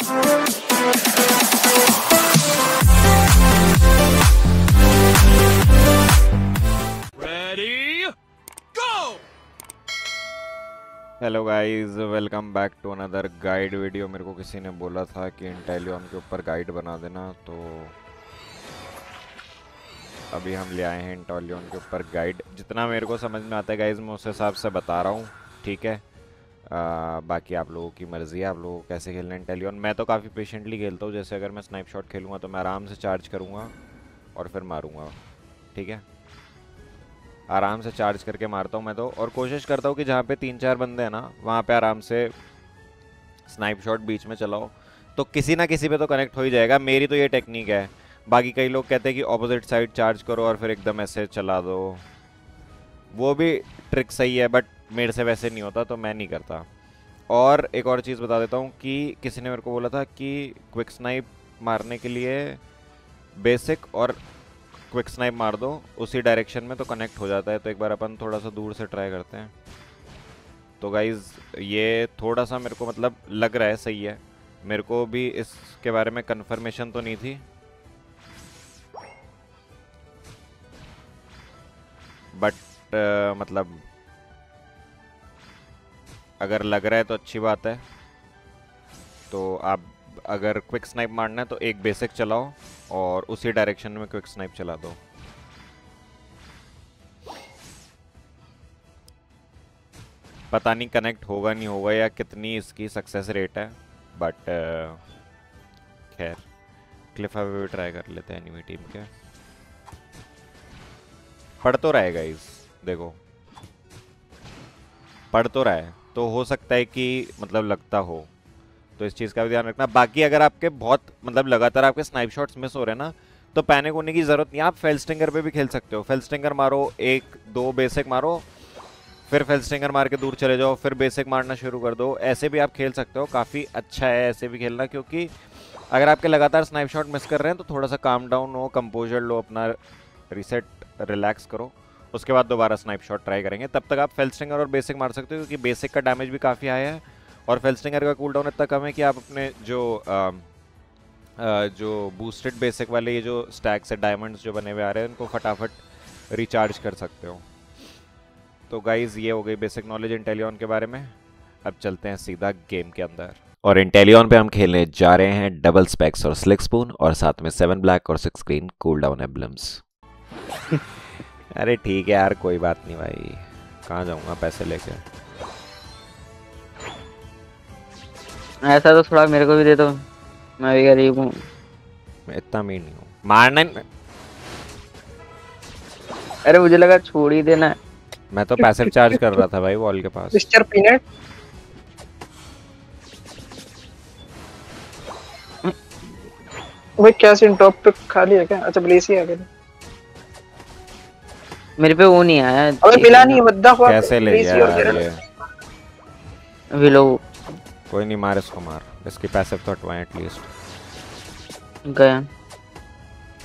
Hello guys, welcome back to another guide video. मेरे को किसी ने बोला था कि इंटेलियन के ऊपर गाइड बना देना, तो अभी हम ले आए हैं इंटेलियन के ऊपर गाइड। जितना मेरे को समझ में आता है गाइस मैं उस हिसाब से बता रहा हूँ, ठीक है। बाकी आप लोगों की मर्ज़ी है, आप लोगों को कैसे खेलना है इंटेलियन। मैं तो काफ़ी पेशेंटली खेलता हूँ। जैसे अगर मैं स्नाइप शॉट खेलूँगा तो मैं आराम से चार्ज करूँगा और फिर मारूँगा, ठीक है। आराम से चार्ज करके मारता हूँ मैं तो, और कोशिश करता हूँ कि जहाँ पे 3-4 बंदे हैं ना, वहाँ पे आराम से स्नाइप शॉट बीच में चलाओ तो किसी ना किसी पे तो कनेक्ट हो ही जाएगा। मेरी तो ये टेक्निक है। बाकी कई लोग कहते हैं कि ऑपोजिट साइड चार्ज करो और फिर एकदम ऐसे चला दो, वो भी ट्रिक सही है, बट मेरे से वैसे नहीं होता तो मैं नहीं करता। और एक और चीज़ बता देता हूँ कि किसी ने मेरे को बोला था कि क्विक स्नाइप मारने के लिए बेसिक और क्विक स्नाइप मार दो, उसी डायरेक्शन में तो कनेक्ट हो जाता है। तो एक बार अपन थोड़ा सा दूर से ट्राई करते हैं। तो गाइज़ ये थोड़ा सा मेरे को मतलब लग रहा है सही है, मेरे को भी इसके बारे में कंफर्मेशन तो नहीं थी, बट मतलब अगर लग रहा है तो अच्छी बात है। तो आप अगर क्विक स्नाइप मारना है तो एक बेसिक चलाओ और उसी डायरेक्शन में क्विक स्नाइप चला दो। पता नहीं कनेक्ट होगा नहीं होगा या कितनी इसकी सक्सेस रेट है, बट खैर क्लिफ अवे भी ट्राई कर लेते हैं। एनिमी टीम के पढ़ तो रहा है गाइस, देखो पढ़ तो रहा है, तो हो सकता है कि मतलब लगता हो, तो इस चीज़ का भी ध्यान रखना। बाकी अगर आपके बहुत मतलब लगातार आपके स्नाइप शॉट्स मिस हो रहे हैं ना, तो पैनिक होने की ज़रूरत नहीं। आप फेल स्टिंगर पे भी खेल सकते हो। फेल स्टिंगर मारो, 1-2 बेसिक मारो, फिर फेल स्टिंगर मार के दूर चले जाओ, फिर बेसिक मारना शुरू कर दो। ऐसे भी आप खेल सकते हो, काफ़ी अच्छा है ऐसे भी खेलना। क्योंकि अगर आपके लगातार स्नाइप शॉट मिस कर रहे हैं तो थोड़ा सा काम डाउन हो, कंपोजर लो, अपना रिसेट रिलैक्स करो, उसके बाद दोबारा स्नाइप शॉट ट्राई करेंगे। तब तक आप फेल स्टिंगर और बेसिक मार सकते हो, क्योंकि बेसिक का डैमेज भी काफ़ी हाई है और फेल स्टिंगर का कूल डाउन इतना कम है कि आप अपने जो बूस्टेड बेसिक वाले ये जो स्टैक्स है, डायमंड्स जो बने हुए आ रहे हैं, उनको फटाफट रिचार्ज कर सकते हो। तो गाइज़ ये हो गई बेसिक नॉलेज इंटेलियन के बारे में। अब चलते हैं सीधा गेम के अंदर, और इंटेलियन पे हम खेलने जा रहे हैं डबल स्पेक्स और स्लिक स्पून, और साथ में 7 ब्लैक और 6 ग्रीन कूल डाउन एम्ब्लम्स। अरे ठीक है यार, कोई बात नहीं भाई, कहाँ जाऊँगा पैसे लेकर। ऐसा तो थोड़ा मेरे को भी दे दो, मैं भी गरीब हूँ। मैं इतना मीन नहीं हूँ मारने। अरे मुझे लगा छोड़ ही देना। मैं तो पैसिव चार्ज कर रहा था भाई वॉल के पास। मिस्टर पीनट भाई क्या सीन, टॉप पे खाली है क्या? अच्छा ब्लेसी आ गया, मेरे पे वो नहीं आया। अबे मिला नहीं, मद्दा हुआ कैसे ले गया अभी लोग। कोई नहीं, मार इसको मार, इसकी पैसिव तो हटवाएं एटलीस्ट। गया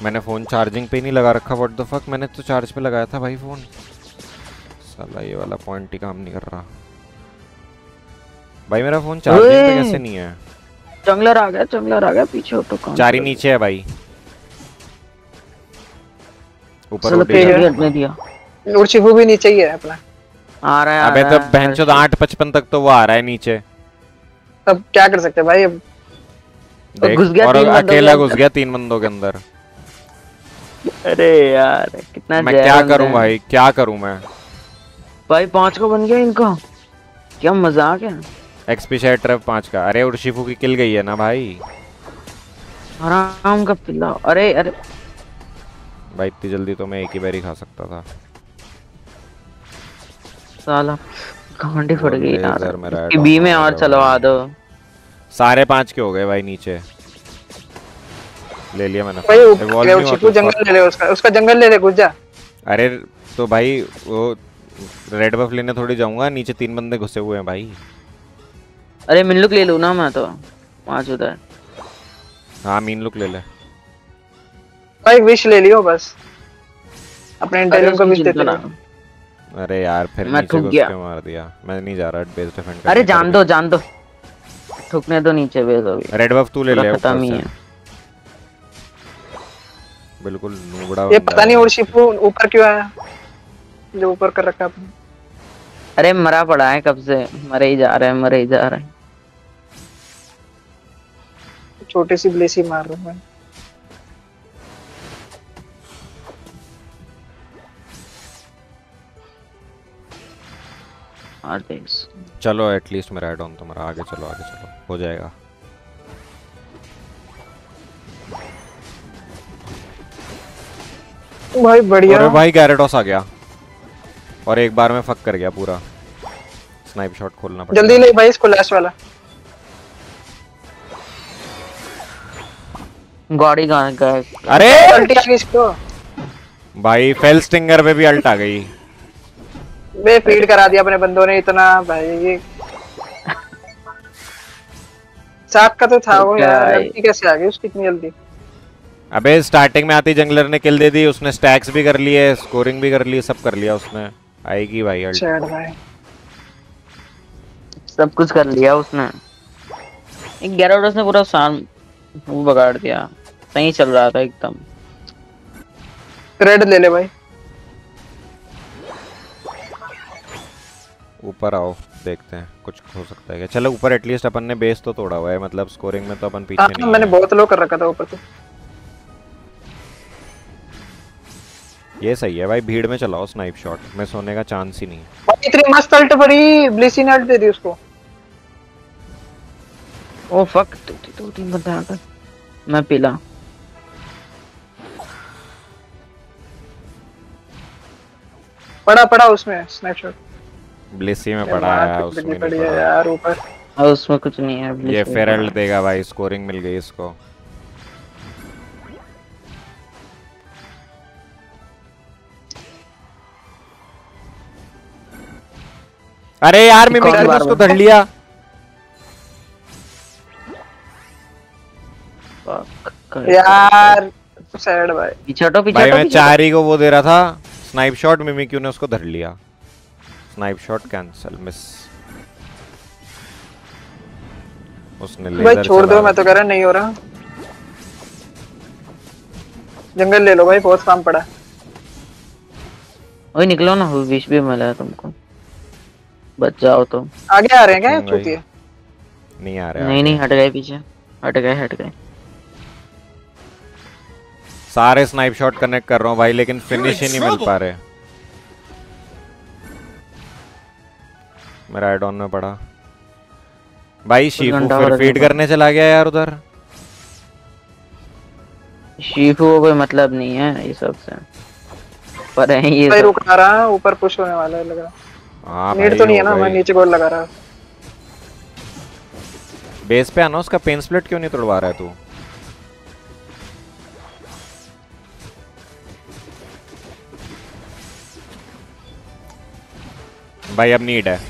मैंने फ़ोन चार्जिंग पे नहीं लगा रखा, व्हाट द फक। मैंने तो चार्ज पे लगाया था भाई फ़ोन। साला ये वाला पॉइंट ही काम नहीं कर रहा भाई। मेरा फ़ोन चार्जिंग पे कैसे नहीं है? जंगलर आ गया, जंगलर आ गया पीछे। ऑटो कौन? चारी नीचे है भाई, ऊपर उड़ दिया। उड़ची वो भी नीचे ही है अपना, आ रहा है। अबे तो बहनचोद 8:55 तक तो वो आ रहा है नीचे, अब क्या कर सकते हैं भाई। अब घुस गया और अकेला घुस गया 3 बंदों के अंदर। अरे यार कितना, मैं क्या करूं भाई, क्या करूं मैं भाई। 5 को बन गया इनको, क्या मजाक है। एक्सपी शेयर ट्रफ 5 का। अरे उर्शिफू की किल गई है ना भाई, आराम का पिल्ला। अरे अरे भाई इतनी जल्दी तो मैं एक ही बार ही खा सकता था। साला घंटे फट गई यार। बी में और चलवा दो। सारे 5 के हो गए भाई नीचे। ले लिया मैंने भाई, चिकू जंगल ले ले, उसका जंगल ले ले, घुस जा। अरे तो भाई वो रेड बफ लेने थोड़ी जाऊंगा, नीचे 3 बंदे घुसे हुए हैं भाई। अरे मीन लुक ले लूं ना मैं तो, 5 उधर। हां मीन लुक ले ले भाई, विश ले लियो बस, अपने इंटेलिजेंस को विश देते ना। अरे यार फिर मैं नीचे घुस के मार दिया। मैं नहीं जा रहा बेस डिफेंड करने। अरे जान दो जान दो, थूकने दो नीचे बेस अभी। रेड बफ तू ले ले, खत्म ही है बिल्कुल नूबड़ा। ये पता नहीं और शिपू ऊपर क्यों आया जो ऊपर कर रखा आपने। अरे मरा पड़ा है कब से, मरे ही जा रहा है मरे ही जा रहा है। छोटी सी ब्लेसी मार रहा हूं मैं। चलो एटलीस्ट मेरा एड ऑन तुम्हारा आगे चलो आगे चलो, हो जाएगा। भाई बढ़िया। अरे भाई गैरेटॉस आ गया और एक बार में फक कर गया पूरा। स्नाइप शॉट खोलना पड़ेगा जल्दी। नहीं भाई इसको लास्ट वाला गाड़ी गाने का। अरे अल्टी आ गई इसको भाई, फेल स्टिंगर पे भी अल्ट आ गई। बे फीड करा दिया अपने बंदों ने इतना भाई। ये सांप का तो था वो यार, लड़की कैसे आ गई उसकी इतनी जल्दी। अबे स्टार्टिंग में आती जंगलर ने किल दे दी, उसने स्टैक्स भी कर लिए, स्कोरिंग भी कर ली, सब कर लिया उसने। आएगी भाई अल्ट, सब कुछ कर लिया उसने। एक गैरेटॉस ने पूरा शान वो बगाड़ दिया। सही चल रहा था एकदम। रेड ले ले भाई, ऊपर आओ देखते हैं कुछ हो सकता है क्या। चलो ऊपर एटलीस्ट अपन ने बेस तो तोड़ा हुआ है, मतलब स्कोरिंग में तो अपन पीछे नहीं। मैंने बहुत लो कर रखा था ऊपर तो। ये सही है भाई, भीड़ में चलाओ स्नाइप शॉट में सोने का चांस ही नहीं है। इतनी मस्त अल्ट पड़ी, ब्लिसिंग अल्ट दे दी उसको। ओ फक, तो तीन बंदा आ गए। मैं पीला पड़ा पड़ा उसमें स्नाइप शॉट ब्लेसी में पड़ा है उसमें यार ऊपर। और उसमें कुछ नहीं है। ये फेरल देगा भाई, स्कोरिंग मिल गई इसको। अरे यार मिमिक्री ने उसको धर लिया। यार सैड भाई, पीछे मैं चारी को वो दे रहा था स्नाइप शॉट, मिमिक्री ने उसको धर लिया। Snipe shot cancel, miss. उसने लेजर भाई छोड़ दो, मैं तो कह रहा नहीं हो रहा। जंगल ले लो भाई, बहुत काम पड़ा। ओए निकलो ना, विश भी मिला है तुमको, बच जाओ तुम। आगे आ रहे हैं क्या? छूती है नहीं आ रहे। नहीं नहीं हट गए पीछे, हट गए हट गए। सारे स्नाइप शॉट कनेक्ट कर रहा हूँ भाई, लेकिन फिनिश ही नहीं मिल पा रहे। मेरा एड ऑन में पड़ा भाई। शीफू फिर फीड करने चला गया यार उधर। शीफू को कोई मतलब नहीं है ये सब से, पर है ये भाई रुक रहा, ऊपर पुश होने वाला है लग रहा। हां नीड तो नहीं है ना, मैं नीचे गोल लगा रहा। बेस पे आना, उसका पेन स्प्लिट क्यों नहीं तोड़वा रहा है तू? भाई अब नीड है।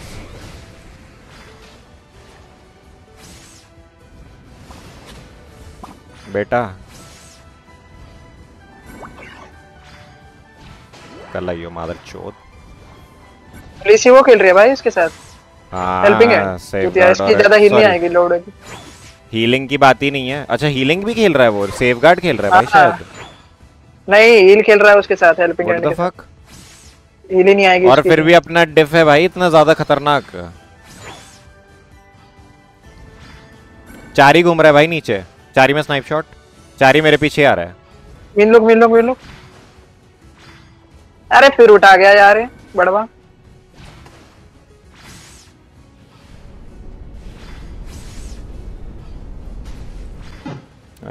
बेटा कल आइयो मादर चोद। प्लेसी वो खेल रही है भाई इसके साथ। हाँ हेल्पिंग है, इसकी ज्यादा हील नहीं आएगी, लोड होगी। हीलिंग की बात ही नहीं है। अच्छा हीलिंग भी खेल रहा है वो, सेफगार्ड खेल रहा है भाई शायद। नहीं हील खेल रहा है उसके साथ, हेल्पिंग हैंड के साथ। हील ही नहीं आएगी और फिर भी अपना डिफ है भाई इतना ज्यादा खतरनाक। चारी घूम रहा है भाई नीचे, चारी में स्नाइप शॉट। चारी मेरे पीछे आ रहा है। मिल लो। अरे फिर उठा गया यार बड़वा।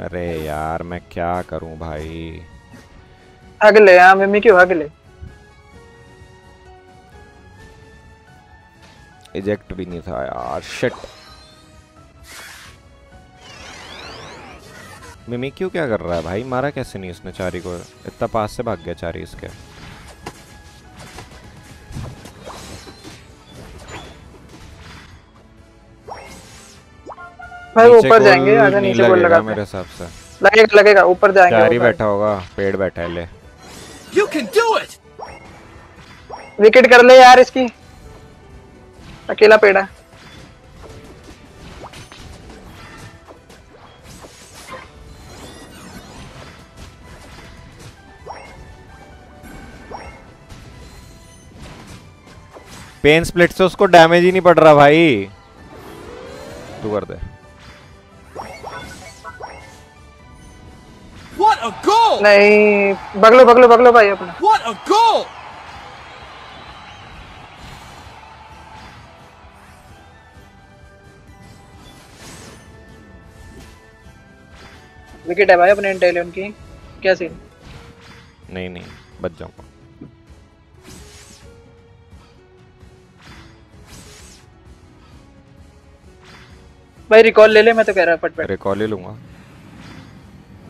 अरे यार मैं क्या करूं भाई। अगले हाँ मम्मी क्यों अगले इजेक्ट भी नहीं था यार। शिट मिमी क्यों क्या कर रहा है भाई? मारा कैसे नहीं उसने चारी को? इतना पास से भाग गया चारी इसके। भाई ऊपर जाएंगे, आधा नीचे गोल लगा मेरे हिसाब से। लगेगा ऊपर जाएंगे। चारी बैठा होगा, पेड़ बैठा है। ले you can do it, wicket कर ले यार इसकी। अकेला पेड़ है। पेन स्प्लिट से उसको डैमेज ही नहीं पड़ रहा भाई। तू कर दे। नहीं बगलो बगलो बगलो भाई अपना। What a goal! विकेट है भाई अपने इंटेलियन की। क्या सीन? नहीं नहीं बच जाऊंगा। भाई रिकॉल ले ले, मैं तो कह रहा पट पट रिकॉल ले लूंगा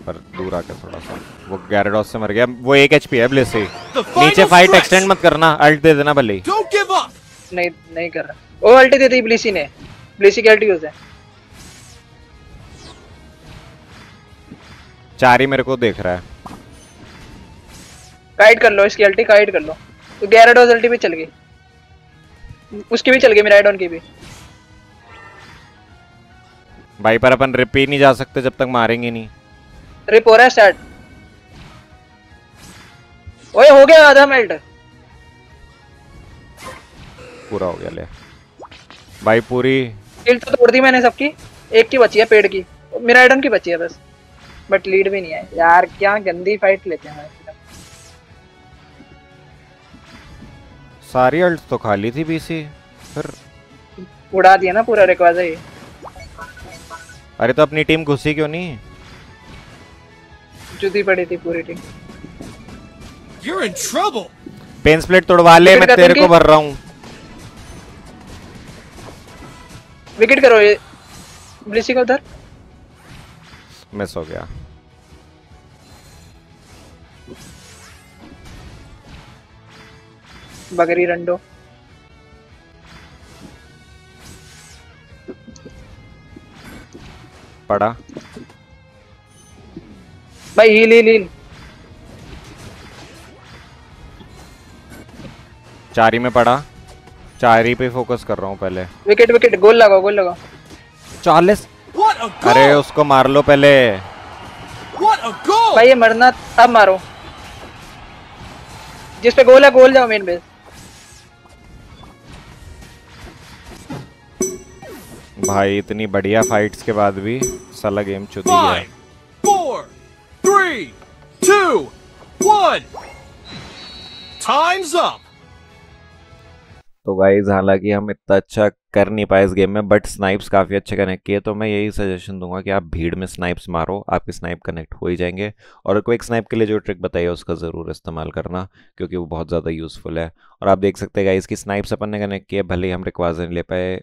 पर दूर आकर थोड़ा सा। वो गैरेडॉस से मर गया, वो एक एचपी है ब्लेसी। नीचे फाइट एक्सटेंड मत करना, अल्ट दे देना भले। नहीं नहीं कर रहा, ओ अल्ट दे दी ब्लेसी ने। ब्लेसी की अल्ट यूज है। चारी मेरे को देख रहा है, काइट कर लो इसकी अल्टी, काइट कर लो। तो गैरेडॉस अल्टी भी चल गई, उसकी भी चल गई, मेरा एडॉन की भी। भाई पर अपन रिप ही नहीं जा सकते जब तक मारेंगे नहीं। रिप हो रहा है स्टार्ट। ओए हो गया आधा मेल्ट, पूरा हो गया ले। भाई पूरी हिल तो तोड़ दी मैंने सबकी, एक की बची है पेड़ की, मेरा एडन की बची है बस। बट लीड भी नहीं है यार, क्या गंदी फाइट लेते हैं। सारी अल्ट तो खाली थी बीसी, फिर उड़ा दिया ना पूरा रिक्वाज है। अरे तो अपनी टीम घुसी क्यों नहीं? जुदी पड़ी थी पूरी team. You're in trouble. Pen split तोड़वा ले, मैं तेरे को भर रहा हूँ। विकेट करो ये ब्लिसी को उधर। मिस हो गया। बगरी रंडो। पड़ा भाई हील हील हील। चारी में पड़ा, चारी पे फोकस कर रहा हूँ पहले। विकेट विकेट, गोल लगाओ गोल लगाओ। 40 अरे उसको मार लो पहले भाई, ये मरना अब मारो। जिस पे गोल है गोल जाओ मेन बेस। भाई इतनी बढ़िया फाइट्स के बाद भी साला गेम चुदी गया। 3, 2, 1 टाइम्स अप। तो गाइस हालांकि हम इतना अच्छा कर नहीं पाए इस गेम में, बट स्नाइप्स काफ़ी अच्छे कनेक्ट किए। तो मैं यही सजेशन दूंगा कि आप भीड़ में स्नाइप्स मारो, आपके स्नाइप कनेक्ट हो ही जाएंगे। और क्विक स्नाइप के लिए जो ट्रिक बताइए उसका ज़रूर इस्तेमाल करना, क्योंकि वो बहुत ज़्यादा यूज़फुल है। और आप देख सकते हैं गाइस कि स्नाइप्स अपन ने कनेक्ट किए, भले ही हम रिक्वाज नहीं ले पाए,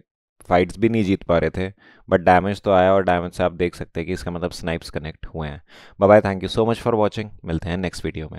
फाइट्स भी नहीं जीत पा रहे थे, बट डैमेज तो आया। और डैमेज से आप देख सकते हैं कि इसका मतलब स्नाइप्स कनेक्ट हुए हैं। Bye bye, thank you so much for watching, मिलते हैं नेक्स्ट वीडियो में।